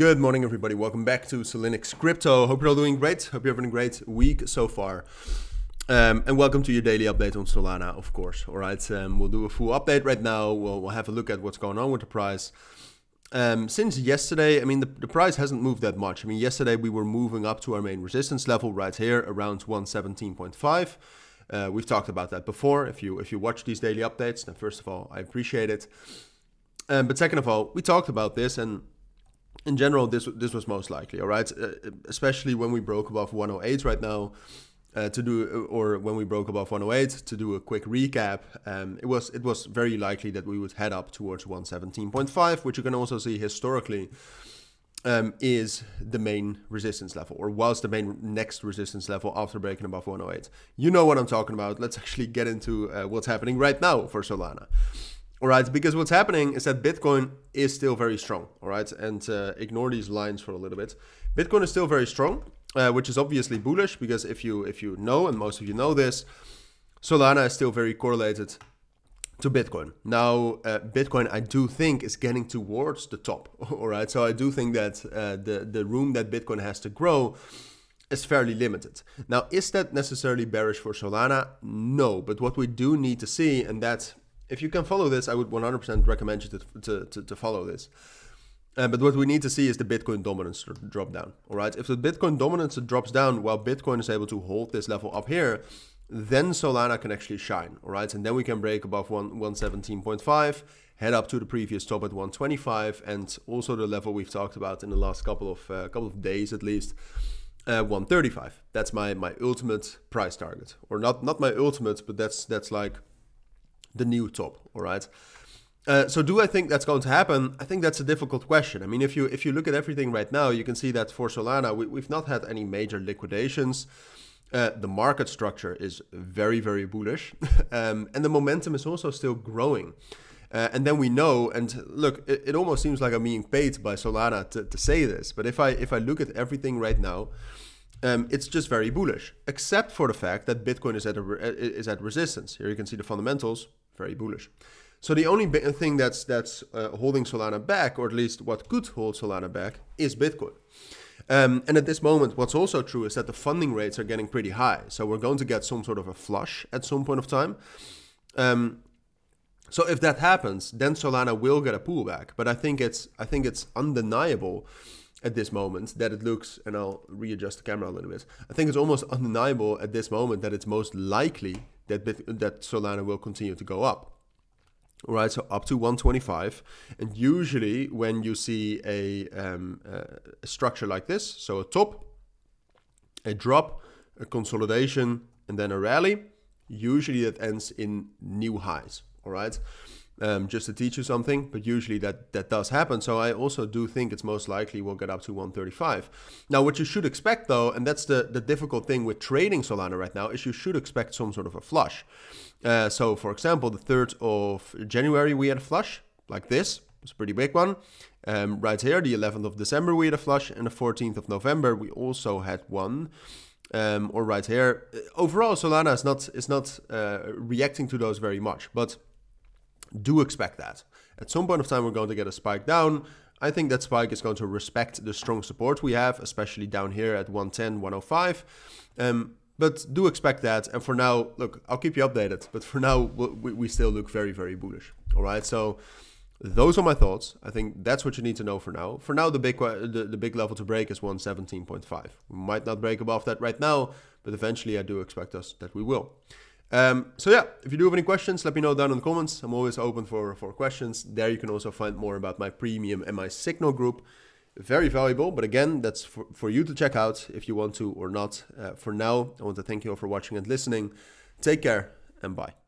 Good morning, everybody. Welcome back to Cilinix Crypto. Hope you're all doing great. Hope you're having a great week so far. And welcome to your daily update on Solana, of course. All right, we'll do a full update right now. We'll have a look at what's going on with the price. Since yesterday, I mean, the price hasn't moved that much. I mean, yesterday we were moving up to our main resistance level right here around 117.5. We've talked about that before. If you watch these daily updates, then first of all, I appreciate it. But second of all, we talked about this, and in general, this was most likely, all right? Especially when we broke above 108 right now, when we broke above 108, to do a quick recap, it was very likely that we would head up towards 117.5, which you can also see historically is the main resistance level, or was the main next resistance level after breaking above 108. You know what I'm talking about. Let's actually get into what's happening right now for Solana. All right, because what's happening is that Bitcoin is still very strong, all right? And ignore these lines for a little bit. Bitcoin is still very strong, which is obviously bullish, because if you know, and most of you know this, Solana is still very correlated to Bitcoin. Now, Bitcoin, I do think, is getting towards the top, all right? So I do think that the room that Bitcoin has to grow is fairly limited. Now, is that necessarily bearish for Solana? No, but what we do need to see, and that's, if you can follow this, I would 100% recommend you to follow this. But what we need to see is the Bitcoin dominance drop down, all right? If the Bitcoin dominance drops down while Bitcoin is able to hold this level up here, then Solana can actually shine, all right? And then we can break above 117.5, head up to the previous top at 125, and also the level we've talked about in the last couple of days at least, 135. That's my ultimate price target, or not my ultimate, but that's like the new top, all right? So do I think that's going to happen? I think that's a difficult question. I mean, if you look at everything right now, you can see that for Solana, we've not had any major liquidations. The market structure is very, very bullish. And the momentum is also still growing. And then we know, and look, it almost seems like I'm being paid by Solana to say this, but if I look at everything right now, it's just very bullish, except for the fact that Bitcoin is at resistance. Here you can see the fundamentals, very bullish. So the only thing that's holding Solana back, or at least what could hold Solana back, is Bitcoin. And at this moment, what's also true is that the funding rates are getting pretty high. So we're going to get some sort of a flush at some point of time. So if that happens, then Solana will get a pullback. But I think it's undeniable at this moment that it looks, and I'll readjust the camera a little bit, I think it's almost undeniable at this moment that it's most likely that Solana will continue to go up. All right, so up to 125. And usually when you see a structure like this, so a top, a drop, a consolidation, and then a rally, usually that ends in new highs, all right? Just to teach you something, but usually that does happen. So I also do think it's most likely we'll get up to 135. Now, what you should expect though, and that's the difficult thing with trading Solana right now, is you should expect some sort of a flush. So for example, the 3rd of January, we had a flush like this. It's a pretty big one. Right here, the 11th of December, we had a flush, and the 14th of November, we also had one. Or right here. Overall, Solana is not reacting to those very much, but do expect that. At some point of time, we're going to get a spike down. I think that spike is going to respect the strong support we have, especially down here at 110, 105. But do expect that. And for now, look, I'll keep you updated. But for now, we still look very, very bullish. All right, so those are my thoughts. I think that's what you need to know for now. For now, the big level to break is 117.5. We might not break above that right now, but eventually I do expect us that we will. So yeah, if you do have any questions, let me know down in the comments. I'm always open for questions. There you can also find more about my premium and my signal group. Very valuable, but again, that's for you to check out if you want to or not. For now, I want to thank you all for watching and listening. Take care and bye.